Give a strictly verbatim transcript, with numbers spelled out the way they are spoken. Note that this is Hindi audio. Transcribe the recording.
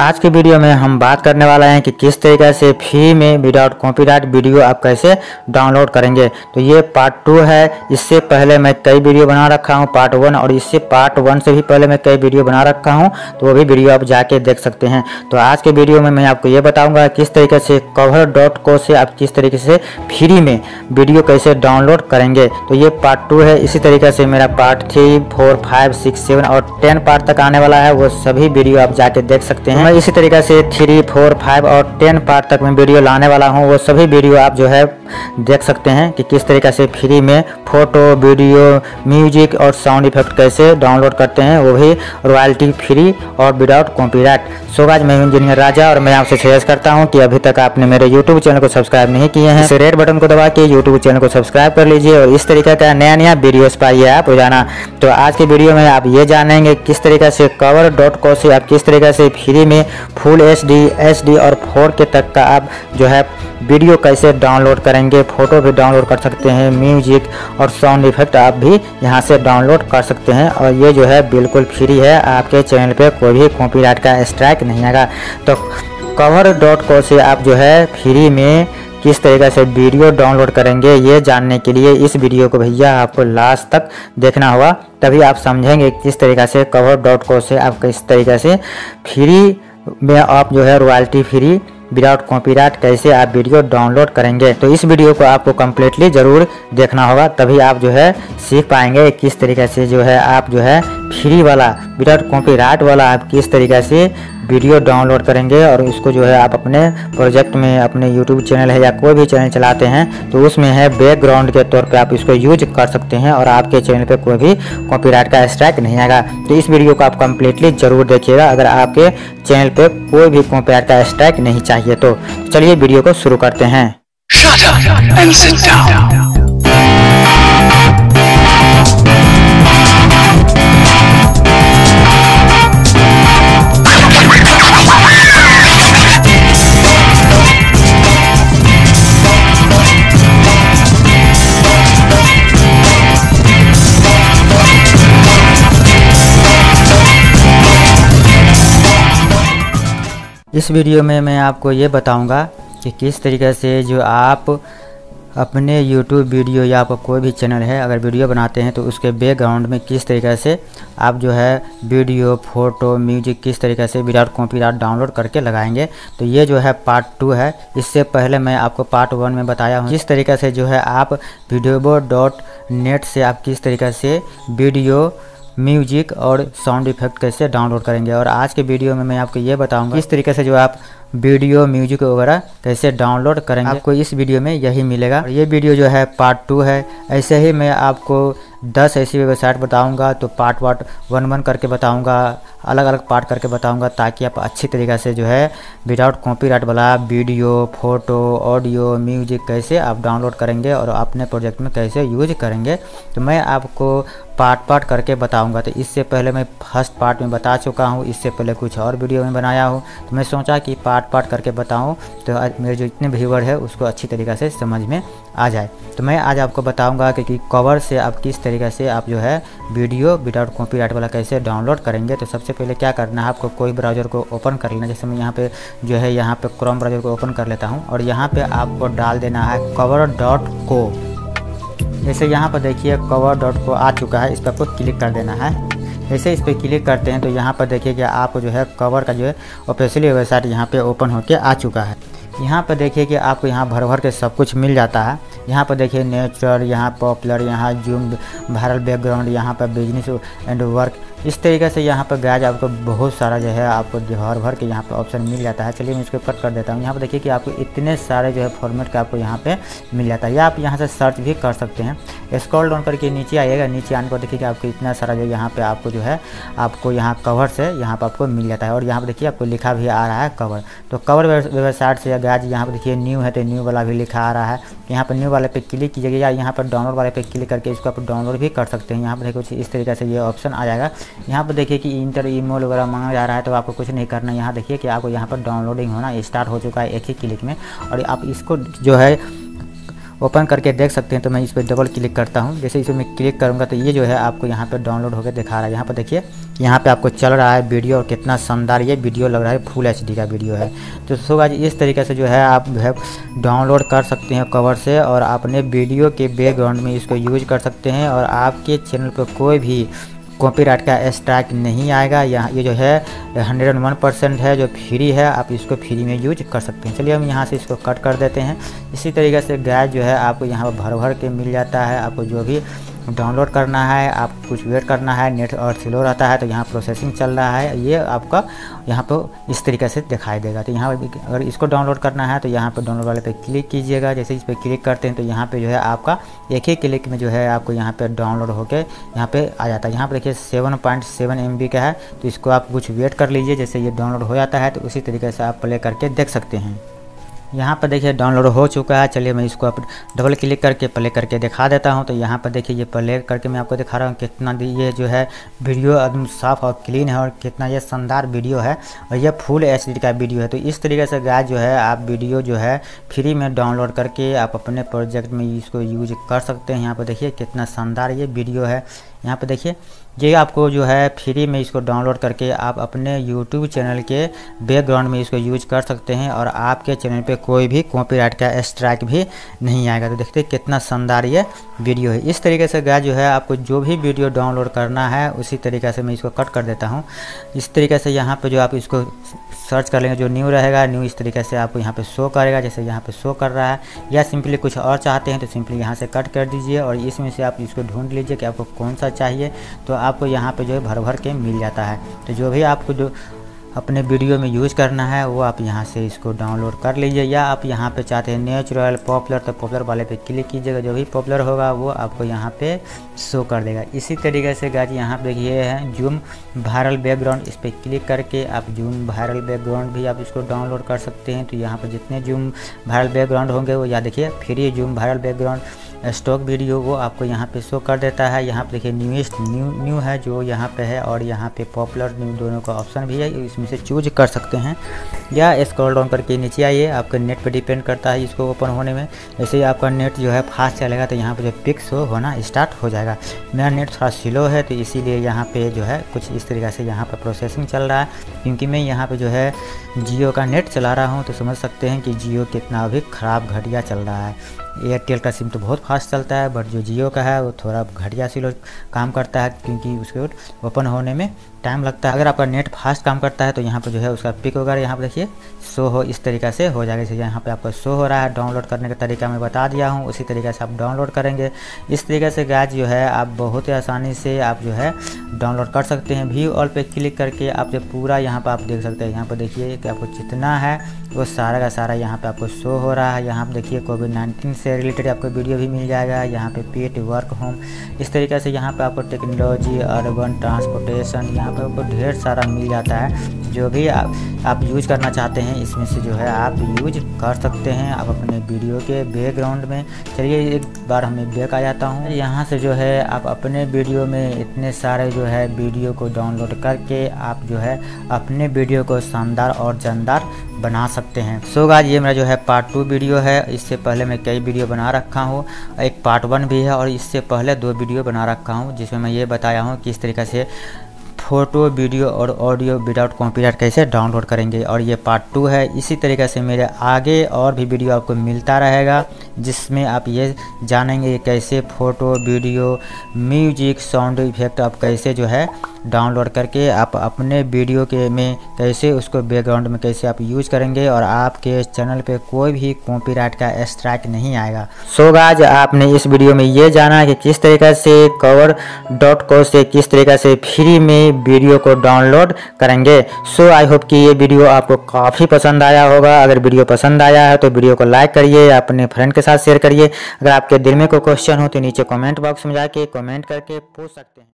आज के वीडियो में हम बात करने वाला हैं कि किस तरीके से फ्री में विदाउट कॉपीराइट वीडियो आप कैसे डाउनलोड करेंगे। तो ये पार्ट टू है। इससे पहले मैं कई वीडियो बना रखा हूँ पार्ट वन, और इससे पार्ट वन से भी पहले मैं कई वीडियो बना रखा हूँ, तो वो भी वीडियो आप जाके देख सकते हैं। तो आज के वीडियो में मैं आपको ये बताऊँगा किस तरीके से कवर डॉट को से आप किस तरीके से फ्री में वीडियो कैसे डाउनलोड करेंगे। तो ये पार्ट टू है। इसी तरीके से मेरा part three four five six seven और टेन पार्ट तक आने वाला है, वो सभी वीडियो आप जाके देख सकते हैं। मैं इसी तरीके से थ्री फोर फाइव और टेन पार्ट तक मैं वीडियो लाने वाला हूं, वो सभी वीडियो आप जो है देख सकते हैं कि किस तरीके से फ्री में फोटो, वीडियो, म्यूजिक और साउंड इफेक्ट कैसे डाउनलोड करते हैं, वो भी रॉयल्टी फ्री और विदाउट कॉपीराइट। सो गाइस, मैं इंजीनियर राजा और मैं आपसे सजेस्ट करता हूं कि अभी तक आपने मेरे यूट्यूब चैनल को सब्सक्राइब नहीं किए हैं, इसे रेड बटन को दबा के यूट्यूब चैनल को सब्सक्राइब कर लीजिए और इस तरीके का नया नया वीडियोस पाइए आप रोजाना। तो आज के वीडियो में आप ये जानेंगे किस तरीके से कवर डॉट को से आप किस तरीके से फ्री में full H D H D और फोर के तक का आप जो है वीडियो कैसे डाउनलोड करेंगे। फ़ोटो भी डाउनलोड कर सकते हैं, म्यूजिक और साउंड इफेक्ट आप भी यहां से डाउनलोड कर सकते हैं, और ये जो है बिल्कुल फ्री है। आपके चैनल पे कोई भी कॉपीराइट का स्ट्राइक नहीं आएगा। तो कवर डॉट को से आप जो है फ्री में किस तरीके से वीडियो डाउनलोड करेंगे, ये जानने के लिए इस वीडियो को भैया आपको लास्ट तक देखना होगा, तभी आप समझेंगे किस तरीके से कवर डॉट को से आप किस तरीके से फ्री में आप जो है रॉयल्टी फ्री विदाउट कॉपीराइट कैसे आप वीडियो डाउनलोड करेंगे। तो इस वीडियो को आपको कम्प्लीटली ज़रूर देखना होगा, तभी आप जो है सीख पाएंगे किस तरीके से जो है आप जो है फ्री वाला विदाउट कॉपीराइट वाला आप किस तरीके से वीडियो डाउनलोड करेंगे और इसको जो है आप अपने प्रोजेक्ट में, अपने यूट्यूब चैनल है या कोई भी चैनल चलाते हैं तो उसमें है बैकग्राउंड के तौर पे आप इसको यूज कर सकते हैं और आपके चैनल पे कोई भी कॉपीराइट का स्ट्राइक नहीं आएगा। तो इस वीडियो को आप कम्प्लीटली ज़रूर देखिएगा अगर आपके चैनल पे कोई भी कॉपीराइट का स्ट्राइक नहीं चाहिए। तो चलिए वीडियो को शुरू करते हैं। इस वीडियो में मैं आपको ये बताऊंगा कि किस तरीके से जो आप अपने YouTube वीडियो या आपका कोई भी चैनल है अगर वीडियो बनाते हैं तो उसके बैकग्राउंड में किस तरीके से आप जो है वीडियो, फोटो, म्यूजिक किस तरीके से विदाउट कॉपीराइट डाउनलोड करके लगाएंगे। तो ये जो है पार्ट टू है। इससे पहले मैं आपको पार्ट वन में बताया हूँ किस तरीके से जो है आप videobot डॉट net से आप किस तरीके से वीडियो, म्यूजिक और साउंड इफेक्ट कैसे डाउनलोड करेंगे, और आज के वीडियो में मैं आपको ये बताऊंगा किस तरीके से जो आप वीडियो, म्यूजिक वगैरह कैसे डाउनलोड करेंगे। आपको इस वीडियो में यही मिलेगा। ये वीडियो जो है पार्ट टू है। ऐसे ही मैं आपको दस ऐसी वेबसाइट बताऊंगा, तो पार्ट वार्ट वन वन करके बताऊंगा, अलग अलग पार्ट करके बताऊंगा, ताकि आप अच्छी तरीके से जो है विदाउट कॉपीराइट वाला वीडियो, फोटो, ऑडियो, म्यूजिक कैसे आप डाउनलोड करेंगे और अपने प्रोजेक्ट में कैसे यूज करेंगे। तो मैं आपको पार्ट पार्ट करके बताऊंगा। तो इससे पहले मैं फर्स्ट पार्ट में बता चुका हूँ, इससे पहले कुछ और वीडियो में बनाया हूँ, तो मैं सोचा कि पार्ट पार्ट करके बताऊँ तो मेरे जो इतने व्यूअर है उसको अच्छी तरीके से समझ में आ जाए। तो मैं आज आपको बताऊँगा कि कवर से आप किस तरीके से आप जो है वीडियो विदाउट कॉपीराइट वाला कैसे डाउनलोड करेंगे। तो सबसे पहले क्या करना है, आपको कोई ब्राउज़र को ओपन कर लेना। जैसे मैं यहाँ पे जो है यहाँ पे क्रोम ब्राउज़र को ओपन कर लेता हूँ और यहाँ पे आपको डाल देना है coverr डॉट co। जैसे यहाँ पर देखिए coverr डॉट co आ चुका है, इस पर आपको क्लिक कर देना है। जैसे इस पर क्लिक करते हैं तो यहाँ पर देखिए कि आपको जो है कवर का जो है ऑफिशियल वेबसाइट यहाँ पर ओपन होकर आ चुका है। यहाँ पर देखिए कि आपको यहाँ भर भर के सब कुछ मिल जाता है। यहाँ पर देखिए नेचुरल, यहाँ पॉपुलर, यहाँ जूम, वायरल बैकग्राउंड, यहाँ पर बिजनेस एंड वर्क, इस तरीके से यहाँ पर गाइस आपको बहुत सारा जो है आपको भर भर के यहाँ पर ऑप्शन मिल जाता है। चलिए मैं इसको कट कर देता हूँ। यहाँ पर देखिए कि आपको इतने सारे जो है फॉर्मेट का आपको यहाँ पे मिल जाता है, या आप यहाँ से सर्च भी कर सकते हैं। स्क्रॉल डाउन करके नीचे आइएगा, नीचे आने पर देखिए कि आपको इतना सारा जो यहाँ पर आपको जो है आपको यहाँ कवर से यहाँ पर आपको मिल जाता है, और यहाँ पर देखिए आपको लिखा भी आ रहा है कवर। तो कवर वेबसाइट से गाइस यहाँ पर देखिए न्यू है तो न्यू वाला भी लिखा आ रहा है। यहाँ पर न्यू वाले पे क्लिक कीजिएगा या यहाँ पर डाउनलोड वाले पे क्लिक करके इसको आप डाउनलोड भी कर सकते हैं। यहाँ पर कुछ इस तरीके से ये ऑप्शन आ जाएगा। यहाँ पर देखिए कि इंटर ईमेल वगैरह मांगा जा रहा है, तो आपको कुछ नहीं करना। यहाँ देखिए कि आपको यहाँ पर डाउनलोडिंग होना स्टार्ट हो चुका है एक ही क्लिक में, और आप इसको जो है ओपन करके देख सकते हैं। तो मैं इस पर डबल क्लिक करता हूं। जैसे इसे मैं क्लिक करूंगा तो ये जो है आपको यहाँ पर डाउनलोड होकर दिखा रहा है। यहाँ पर देखिए, यहाँ पे आपको चल रहा है वीडियो, और कितना शानदार ये वीडियो लग रहा है, फुल एच डी का वीडियो है। तो सो गाइस, इस तरीके से जो है आप जो है डाउनलोड कर सकते हैं कवर से, और अपने वीडियो के बैकग्राउंड में इसको यूज कर सकते हैं, और आपके चैनल पर कोई भी कॉपीराइट का स्ट्राइक नहीं आएगा। यहाँ ये जो है हंड्रेड वन परसेंट है, जो फ्री है, आप इसको फ्री में यूज कर सकते हैं। चलिए हम यहाँ से इसको कट कर देते हैं। इसी तरीके से गाइस जो है आपको यहाँ पर भर भर के मिल जाता है। आपको जो भी डाउनलोड करना है, आप कुछ वेट करना है, नेट और स्लो रहता है, तो यहाँ प्रोसेसिंग चल रहा है, ये आपका यहाँ पर इस तरीके से दिखाई देगा। तो यहाँ पर अगर इसको डाउनलोड करना है तो यहाँ पर डाउनलोड वाले पे क्लिक कीजिएगा। जैसे इस पर क्लिक करते हैं तो यहाँ पे जो है आपका एक ही क्लिक में जो है आपको यहाँ पर डाउनलोड होकर यहाँ पर आ जाता है। यहाँ पर देखिए seven point seven M B का है, तो इसको आप कुछ वेट कर लीजिए। जैसे ये डाउनलोड हो जाता है तो उसी तरीके से आप प्ले करके देख सकते हैं। यहाँ पर देखिए डाउनलोड हो चुका है। चलिए मैं इसको आप डबल क्लिक करके प्ले करके दिखा देता हूँ। तो यहाँ पर देखिए ये प्ले करके मैं आपको दिखा रहा हूँ कितना ये जो है वीडियो एकदम साफ़ और क्लीन है, और कितना ये शानदार वीडियो है, और ये फुल एच डी का वीडियो है। तो इस तरीके से गाइस जो है आप वीडियो जो है फ्री में डाउनलोड करके आप अपने प्रोजेक्ट में इसको यूज कर सकते हैं। यहाँ पर देखिए कितना शानदार ये वीडियो है। यहाँ पर देखिए ये आपको जो है फ्री में इसको डाउनलोड करके आप अपने यूट्यूब चैनल के बैकग्राउंड में इसको यूज कर सकते हैं, और आपके चैनल पे कोई भी कॉपीराइट का स्ट्राइक भी नहीं आएगा। तो देखते हैं कितना शानदार ये वीडियो है। इस तरीके से गाइस जो है आपको जो भी वीडियो डाउनलोड करना है, उसी तरीके से मैं इसको कट कर देता हूँ। इस तरीके से यहाँ पर जो आप इसको सर्च कर लेंगे, जो न्यू रहेगा, न्यू इस तरीके से आपको यहाँ पर शो करेगा। जैसे यहाँ पर शो कर रहा है, या सिंपली कुछ और चाहते हैं तो सिंपली यहाँ से कट कर दीजिए, और इसमें से आप इसको ढूंढ लीजिए कि आपको कौन सा चाहिए। तो आपको यहाँ पे जो है भर भर के मिल जाता है। तो जो भी आपको जो अपने वीडियो में यूज़ करना है वो आप यहाँ से इसको डाउनलोड कर लीजिए, या आप यहाँ पे चाहते हैं नेचुरल पॉपुलर, तो पॉपुलर वाले पे क्लिक कीजिएगा। जो भी पॉपुलर होगा वो आपको यहाँ पे शो कर देगा। इसी तरीके से गाइस यहाँ पे ये है जूम वायरल बैकग्राउंड, इस पर क्लिक करके आप जूम वायरल बैकग्राउंड भी आप इसको डाउनलोड कर सकते हैं। तो यहाँ पर जितने जूम वायरल बैकग्राउंड होंगे वो, या देखिए free zoom viral background stock video वो आपको यहाँ पे शो कर देता है। यहाँ पे देखिए न्यूएस्ट न्यू न्यू है जो यहाँ पे है, और यहाँ पे पॉपुलर न्यू दोनों का ऑप्शन भी है, इसमें से चूज कर सकते हैं, या स्क्रॉल डाउन करके नीचे आइए। आपके नेट पे डिपेंड करता है इसको ओपन होने में। जैसे ही आपका नेट जो है फास्ट चलेगा तो यहाँ पर जो पिक्स हो होना स्टार्ट हो जाएगा। मेरा नेट थोड़ा स्लो है तो इसीलिए यहाँ पर जो है कुछ इस तरीके से यहाँ पर प्रोसेसिंग चल रहा है, क्योंकि मैं यहाँ पर जो है जियो का नेट चला रहा हूँ। तो समझ सकते हैं कि जियो कितना अभी ख़राब घटिया चल रहा है। एयरटेल का सिम तो बहुत फास्ट चलता है, बट जो जियो का है वो थोड़ा घटिया सिलो काम करता है, क्योंकि उसको ओपन होने में टाइम लगता है। अगर आपका नेट फास्ट काम करता है तो यहाँ पर जो है उसका पिक वगैरह यहाँ पर देखिए शो हो इस तरीके से हो जाएगा। जैसे यहाँ पे आपका शो हो रहा है। डाउनलोड करने का तरीका मैं बता दिया हूँ, उसी तरीके से आप डाउनलोड करेंगे। इस तरीके से गाइस जो है आप बहुत ही आसानी से आप जो है डाउनलोड कर सकते हैं। व्यू ऑल पे क्लिक करके आप जो पूरा यहाँ पर आप देख सकते हैं। यहाँ पर देखिए कि आपको जितना है वो सारा का सारा यहाँ पर आपको शो हो रहा है। यहाँ पर देखिए कोविड नाइन्टीन से रिलेटेड आपको वीडियो भी मिल जाएगा। यहाँ पर पेट वर्क होम इस तरीके से यहाँ पर आपको टेक्नोलॉजी, अर्बन ट्रांसपोर्टेशन, यहाँ आपको ढेर सारा मिल जाता है। जो भी आप आप यूज करना चाहते हैं इसमें से जो है आप यूज कर सकते हैं आप अपने वीडियो के बैकग्राउंड में। चलिए एक बार हमें बैक आ जाता हूँ। यहाँ से जो है आप अपने वीडियो में इतने सारे जो है वीडियो को डाउनलोड करके आप जो है अपने वीडियो को शानदार और जानदार बना सकते हैं। सो गाइस ये मेरा जो है पार्ट टू वीडियो है। इससे पहले मैं कई वीडियो बना रखा हूँ, एक पार्ट वन भी है, और इससे पहले दो वीडियो बना रखा हूँ, जिसमें मैं ये बताया हूँ किस तरीके से फ़ोटो, वीडियो और ऑडियो विदाउट कॉपीराइट कैसे डाउनलोड करेंगे, और ये पार्ट टू है। इसी तरीके से मेरे आगे और भी वीडियो आपको मिलता रहेगा, जिसमें आप ये जानेंगे कैसे photo, video, music, sound effect आप कैसे जो है डाउनलोड करके आप अपने वीडियो के में कैसे उसको बैकग्राउंड में कैसे आप यूज करेंगे, और आपके चैनल पे कोई भी कॉपीराइट का स्ट्राइक नहीं आएगा। सो गाइस आपने इस वीडियो में ये जाना कि किस तरीके से coverr डॉट co से किस तरीके से फ्री में वीडियो को डाउनलोड करेंगे। सो आई होप कि ये वीडियो आपको काफ़ी पसंद आया होगा। अगर वीडियो पसंद आया है तो वीडियो को लाइक करिए, अपने फ्रेंड के साथ शेयर करिए। अगर आपके दिल में कोई क्वेश्चन हो तो नीचे कॉमेंट बॉक्स में जाके कॉमेंट करके पूछ सकते हैं।